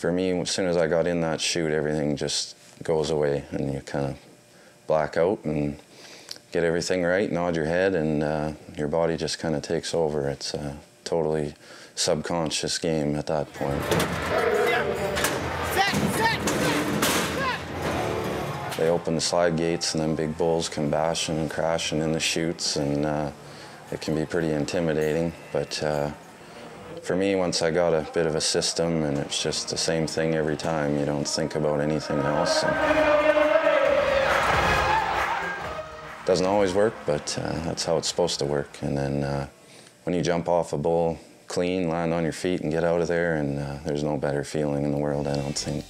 for me, as soon as I got in that chute, everything just goes away and you kind of black out and get everything right, nod your head, and your body just kind of takes over. It's a totally subconscious game at that point. They open the slide gates and then big bulls come bashing and crashing in the chutes, and it can be pretty intimidating. But for me, once I got a bit of a system and it's just the same thing every time, you don't think about anything else. It doesn't always work, but that's how it's supposed to work. And then when you jump off a bull clean, land on your feet and get out of there, and there's no better feeling in the world, I don't think.